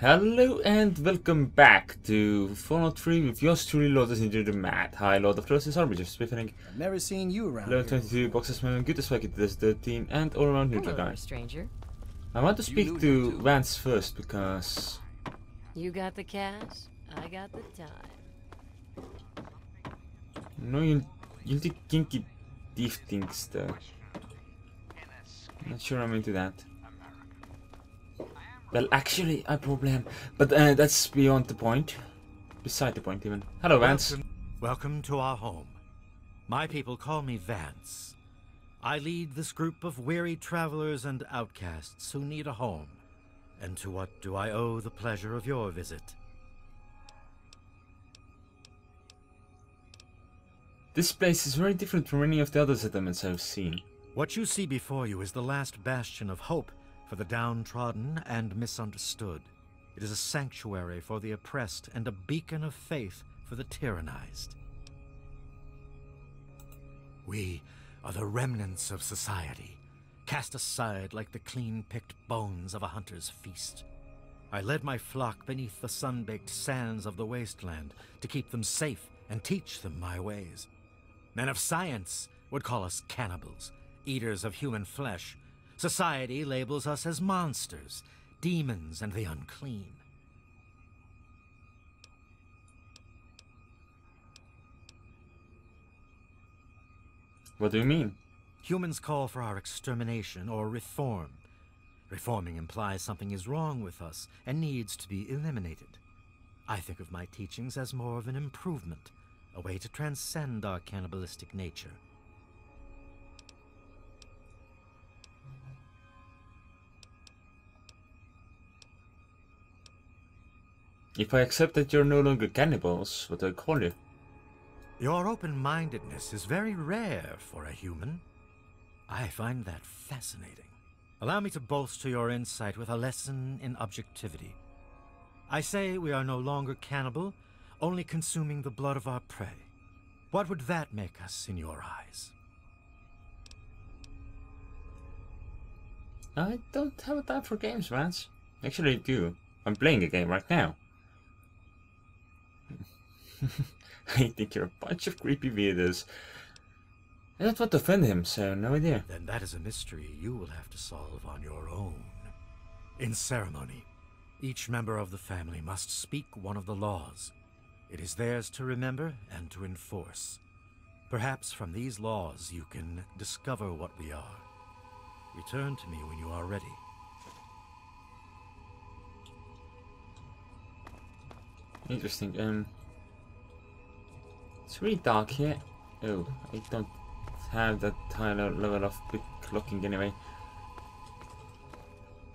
Hello and welcome back to Fallout 3 with yours truly, Lord Andres Indoril the Mad. Hi, Lord of Closest Arbiter, speaking. I've never seen you around. Level 22, boxes, man, good as wicked, this the team, and all around neutral guy. Stranger. I want to speak to Vance first because. You got the cash, I got the time. No, you do kinky thief things though. Not sure I'm into that. Well, actually, I probably am, but that's beyond the point. Beside the point, even. Hello, Vance. Welcome to our home. My people call me Vance. I lead this group of weary travelers and outcasts who need a home. And to what do I owe the pleasure of your visit? This place is very different from any of the other settlements I've seen. What you see before you is the last bastion of hope for the downtrodden and misunderstood. It is a sanctuary for the oppressed and a beacon of faith for the tyrannized. We are the remnants of society, cast aside like the clean-picked bones of a hunter's feast. I led my flock beneath the sun-baked sands of the wasteland to keep them safe and teach them my ways. Men of science would call us cannibals, eaters of human flesh. Society labels us as monsters, demons, and the unclean. What do you mean? Humans call for our extermination or reform. Reforming implies something is wrong with us and needs to be eliminated. I think of my teachings as more of an improvement, a way to transcend our cannibalistic nature. If I accept that you're no longer cannibals, what do I call you? Your open-mindedness is very rare for a human. I find that fascinating. Allow me to bolster your insight with a lesson in objectivity. I say we are no longer cannibal, only consuming the blood of our prey. What would that make us in your eyes? I don't have a time for games, Vance. Actually, I do. I'm playing a game right now. I think you're a bunch of creepy weirdos. I don't want to offend him, so no idea. Then that is a mystery you will have to solve on your own. In ceremony, each member of the family must speak one of the laws. It is theirs to remember and to enforce. Perhaps from these laws you can discover what we are. Return to me when you are ready. Interesting. It's really dark here. Oh, I don't have that high level of quick looking anyway.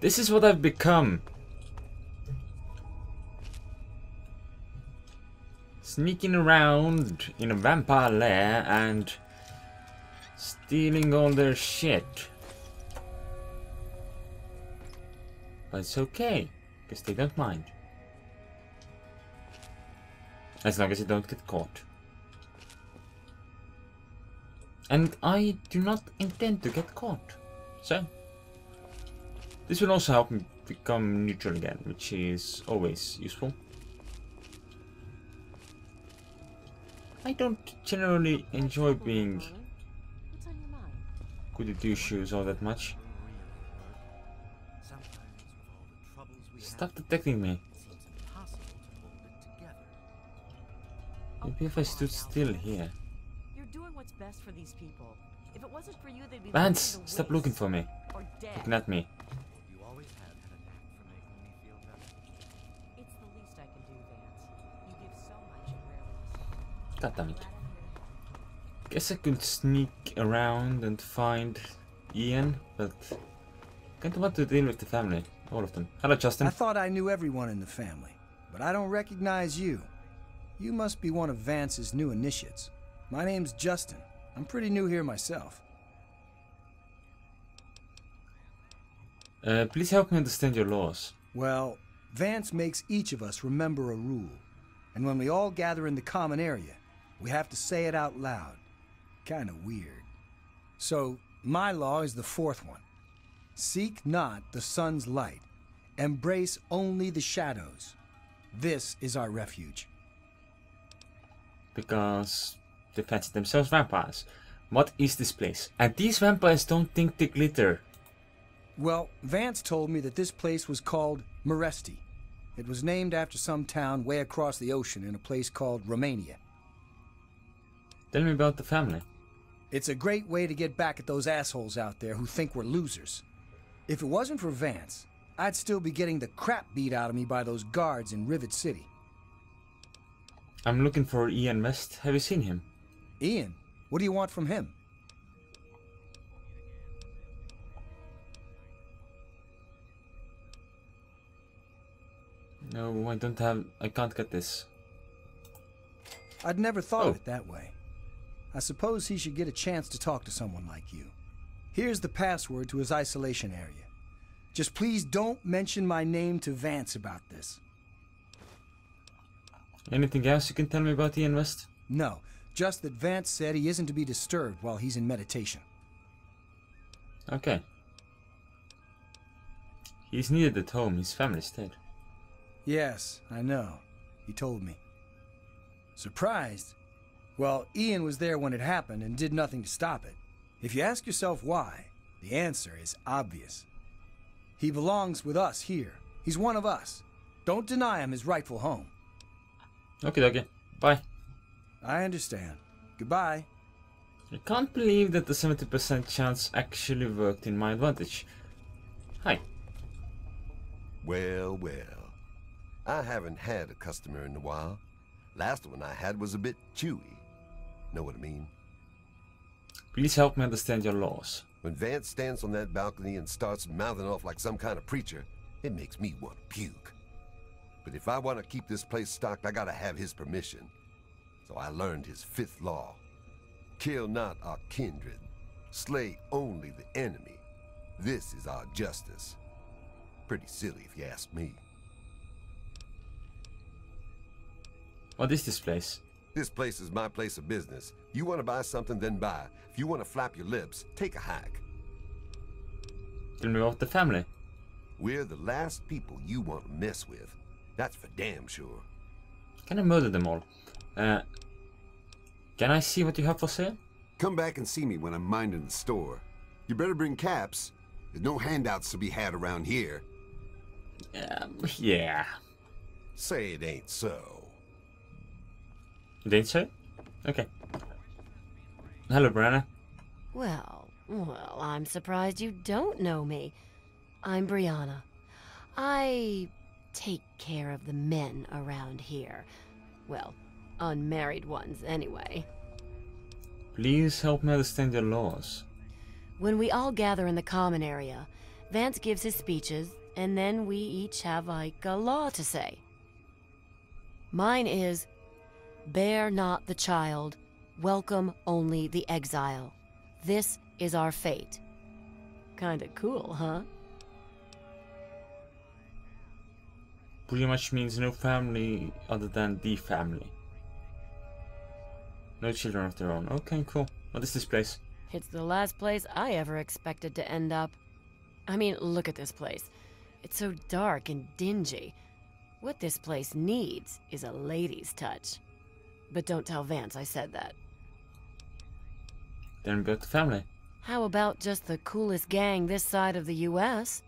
This is what I've become. Sneaking around in a vampire lair and stealing all their shit. But it's okay, because they don't mind. As long as you don't get caught. And I do not intend to get caught, so this will also help me become neutral again, which is always useful. I don't generally enjoy being good at two shoes all that much. Stop detecting me. Maybe if I stood still here. Best for these people. If it wasn't for you, they'd be Vance, stop looking for me. Looking at me. You always have had a knack for making me feel better. It's the least I can do, Vance. You give so much and rarely. God damn it. Guess I could sneak around and find Ian, but kinda want to deal with the family. All of them. Hello, Justin. I thought I knew everyone in the family, but I don't recognize you. You must be one of Vance's new initiates. My name's Justin. I'm pretty new here myself. Please help me understand your laws. Well, Vance makes each of us remember a rule. And when we all gather in the common area, we have to say it out loud. Kinda weird. So, my law is the fourth one. Seek not the sun's light, Embrace only the shadows. This is our refuge. Because they fancy themselves vampires. What is this place? And these vampires don't think they glitter. Well, Vance told me that this place was called Moresti. It was named after some town way across the ocean in a place called Romania. Tell me about the family. It's a great way to get back at those assholes out there who think we're losers. If it wasn't for Vance, I'd still be getting the crap beat out of me by those guards in Rivet City. I'm looking for Ian West. Have you seen him? Ian? What do you want from him? No, I don't have... I can't get this. I'd never thought of it that way. I suppose he should get a chance to talk to someone like you. Here's the password to his isolation area. Just please don't mention my name to Vance about this. Anything else you can tell me about Ian West? No, just that Vance said he isn't to be disturbed while he's in meditation. Okay. He's needed at home, his family's dead. Yes, I know. He told me. Surprised? Well, Ian was there when it happened and did nothing to stop it. If you ask yourself why, the answer is obvious. He belongs with us here. He's one of us. Don't deny him his rightful home. Okay, okay. Bye. I understand. Goodbye. I can't believe that the 70% chance actually worked in my advantage. Hi. Well, well. I haven't had a customer in a while. Last one I had was a bit chewy. Know what I mean? Please help me understand your laws. When Vance stands on that balcony and starts mouthing off like some kind of preacher, it makes me want to puke. But if I want to keep this place stocked, I gotta have his permission. So I learned his fifth law. Kill not our kindred. Slay only the enemy. This is our justice. Pretty silly if you ask me. What is this place? This place is my place of business. You want to buy something, then buy. If you want to flap your lips, take a hike. Then we're off the family. We're the last people you want to mess with. That's for damn sure. Can I murder them all? Can I see what you have for sale? Come back and see me when I'm minding the store. You better bring caps. There's no handouts to be had around here. Yeah. Say it ain't so. Did so? Okay. Hello, Brianna. Well, well, I'm surprised you don't know me. I'm Brianna. I take care of the men around here. Well, unmarried ones, anyway. Please help me understand your laws. When we all gather in the common area, Vance gives his speeches, and then we each have, like, a law to say. Mine is... Bear not the child, welcome only the exile. This is our fate. Kinda cool, huh? Pretty much means no family other than the family. No children of their own. Okay, cool. What is this place? It's the last place I ever expected to end up. I mean, look at this place. It's so dark and dingy. What this place needs is a lady's touch. But don't tell Vance I said that. Then go to family. How about just the coolest gang this side of the U.S.?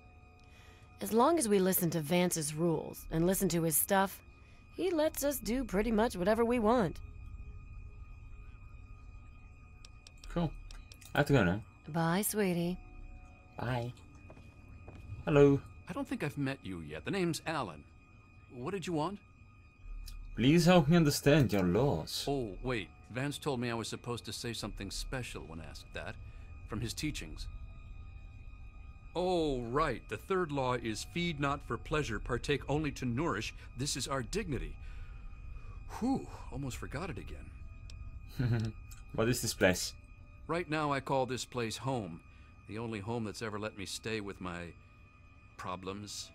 As long as we listen to Vance's rules and listen to his stuff, he lets us do pretty much whatever we want. Cool. I have to go now. Bye, sweetie. Bye. Hello. I don't think I've met you yet. The name's Alan. What did you want? Please help me understand your laws. Oh, wait. Vance told me I was supposed to say something special when asked that, from his teachings. Oh, right. The third law is feed not for pleasure, partake only to nourish. This is our dignity. Whew, almost forgot it again. What is this place? Right now I call this place home. The only home that's ever let me stay with my problems.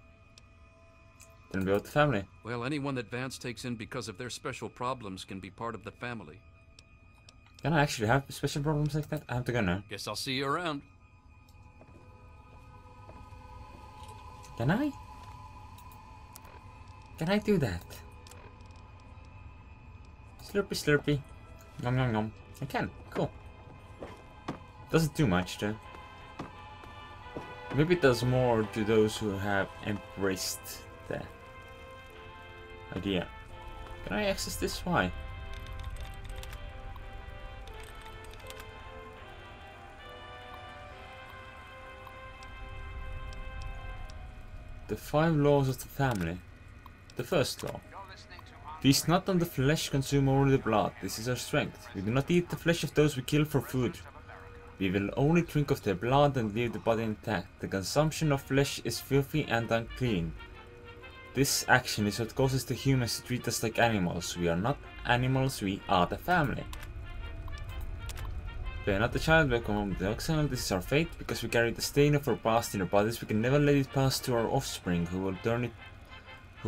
And build the family. Well, anyone that Vance takes in because of their special problems can be part of the family. Can I actually have special problems like that? I have to go now. Guess I'll see you around. Can I? Can I do that? Slurpy slurpy. Nom nom nom. I can. Cool. Doesn't do much though. Maybe it does more to those who have embraced that idea. Can I access this? Why? The five laws of the family. The first law. Feast not on the flesh, consume only the blood. This is our strength. We do not eat the flesh of those we kill for food. We will only drink of their blood and leave the body intact. The consumption of flesh is filthy and unclean. This action is what causes the humans to treat us like animals. We are not animals, we are the family. We are not the child welcome home to the exile. This is our fate. Because we carry the stain of our past in our bodies, we can never let it pass to our offspring, who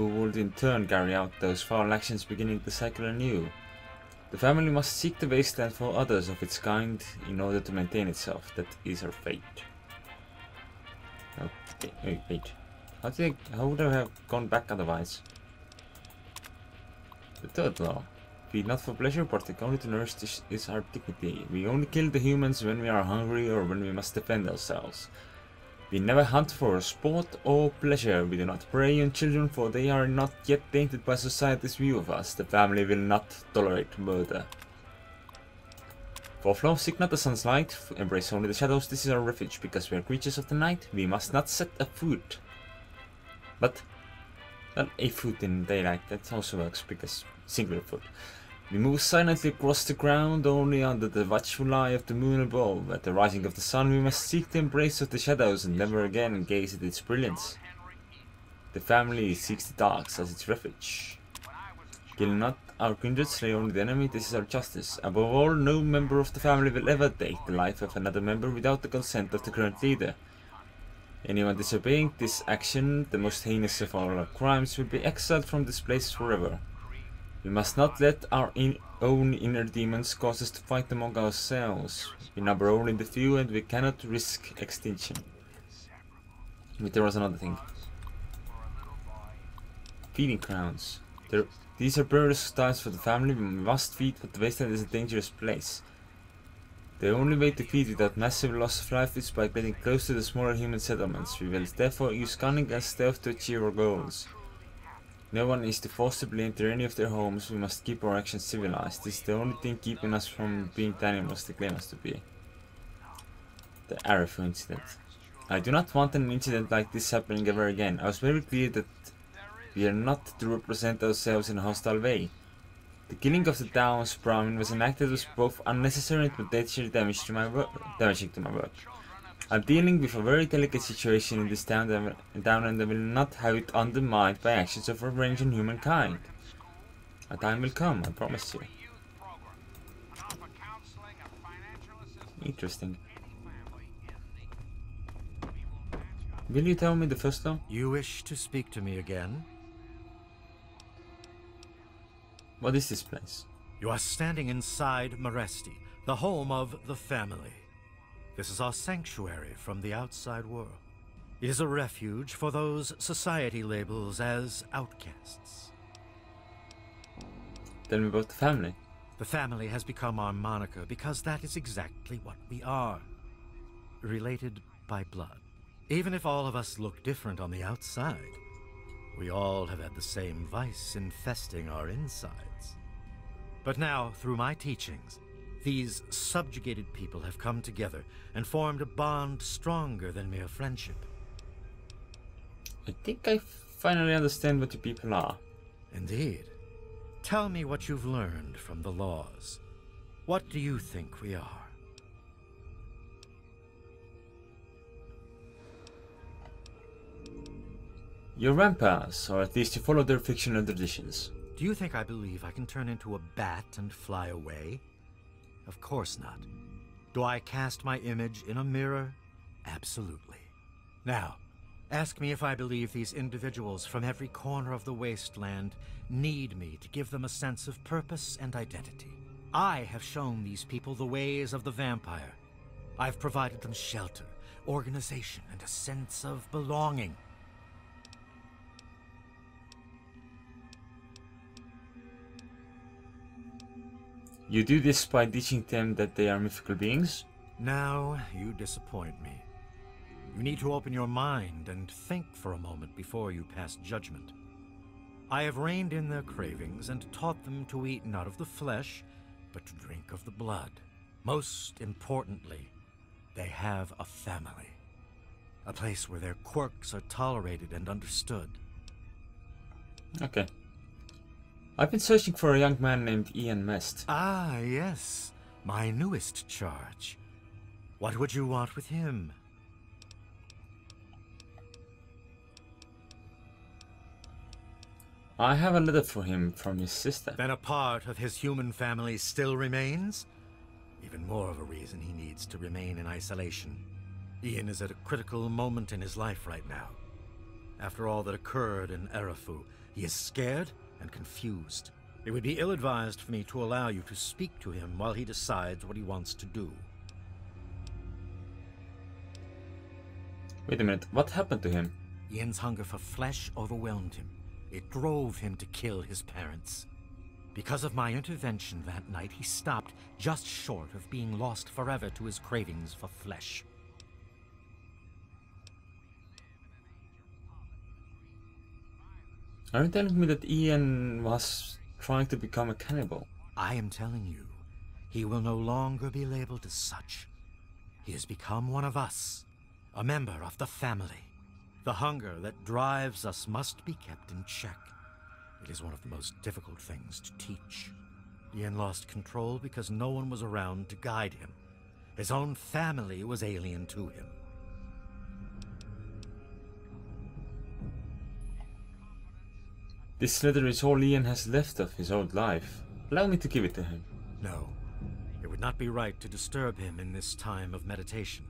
would in turn carry out those foul actions, beginning the cycle anew. The family must seek the wasteland for others of its kind in order to maintain itself. That is our fate. Okay, wait. How would I have gone back otherwise? The third law. Feed not for pleasure, but the only to nourish is our dignity. We only kill the humans when we are hungry or when we must defend ourselves. We never hunt for sport or pleasure. We do not prey on children, for they are not yet tainted by society's view of us. The family will not tolerate murder. Fourth law, seek not the sun's light, embrace only the shadows. This is our refuge. Because we are creatures of the night, we must not set a foot. But not a foot in daylight, that also works, because singular foot. We move silently across the ground, only under the watchful eye of the moon above. At the rising of the sun, we must seek the embrace of the shadows and never again gaze at its brilliance. The family seeks the darks as its refuge. Kill not our kindred, slay only the enemy. This is our justice. Above all, no member of the family will ever take the life of another member without the consent of the current leader. Anyone disobeying this action, the most heinous of all our crimes, will be exiled from this place forever. We must not let our own inner demons cause us to fight among ourselves. We number only the few, and we cannot risk extinction. But there was another thing. Feeding grounds. These are perilous times for the family. We must feed, but the wasteland is a dangerous place. The only way to feed without massive loss of life is by getting close to the smaller human settlements. We will therefore use cunning and stealth to achieve our goals. No one is to forcibly enter any of their homes. We must keep our actions civilized. This is the only thing keeping us from being the animals they claim us to be. The Arefu incident. I do not want an incident like this happening ever again. I was very clear that we are not to represent ourselves in a hostile way. The killing of the town's Brahmin was an act that was both unnecessary and potentially damaging to my work. I'm dealing with a very delicate situation in this town, and I will not have it undermined by actions of revenge on humankind. A time will come, I promise you. Interesting. Will you tell me the first law? You wish to speak to me again? What is this place? You are standing inside Moresti, the home of the family. This is our sanctuary from the outside world. It is a refuge for those society labels as outcasts. Tell me about the family. The family has become our moniker because that is exactly what we are. Related by blood. Even if all of us look different on the outside, we all have had the same vice infesting our insides. But now, through my teachings, these subjugated people have come together and formed a bond stronger than mere friendship. I think I finally understand what you people are. Indeed. Tell me what you've learned from the laws. What do you think we are? Your ramparts, or at least you follow their fictional traditions. Do you think I believe I can turn into a bat and fly away? Of course not. Do I cast my image in a mirror? Absolutely. Now, ask me if I believe these individuals from every corner of the wasteland need me to give them a sense of purpose and identity. I have shown these people the ways of the vampire. I've provided them shelter, organization, and a sense of belonging. You do this by teaching them that they are mythical beings? Now you disappoint me. You need to open your mind and think for a moment before you pass judgment. I have reined in their cravings and taught them to eat not of the flesh, but to drink of the blood. Most importantly, they have a family. A place where their quirks are tolerated and understood. Okay. I've been searching for a young man named Ian West. Ah, yes. My newest charge. What would you want with him? I have a letter for him from his sister. Then a part of his human family still remains? Even more of a reason he needs to remain in isolation. Ian is at a critical moment in his life right now. After all that occurred in Arefu, he is scared and confused. It would be ill-advised for me to allow you to speak to him while he decides what he wants to do. Wait a minute, what happened to him? Ian's hunger for flesh overwhelmed him. It drove him to kill his parents. Because of my intervention that night, he stopped just short of being lost forever to his cravings for flesh. Are you telling me that Ian was trying to become a cannibal? I am telling you, he will no longer be labeled as such. He has become one of us, a member of the family. The hunger that drives us must be kept in check. It is one of the most difficult things to teach. Ian lost control because no one was around to guide him. His own family was alien to him. This letter is all Ian has left of his old life. Allow me to give it to him. No, it would not be right to disturb him in this time of meditation.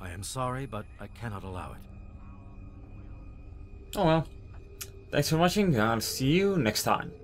I am sorry, but I cannot allow it. Oh well, thanks for watching, I'll see you next time.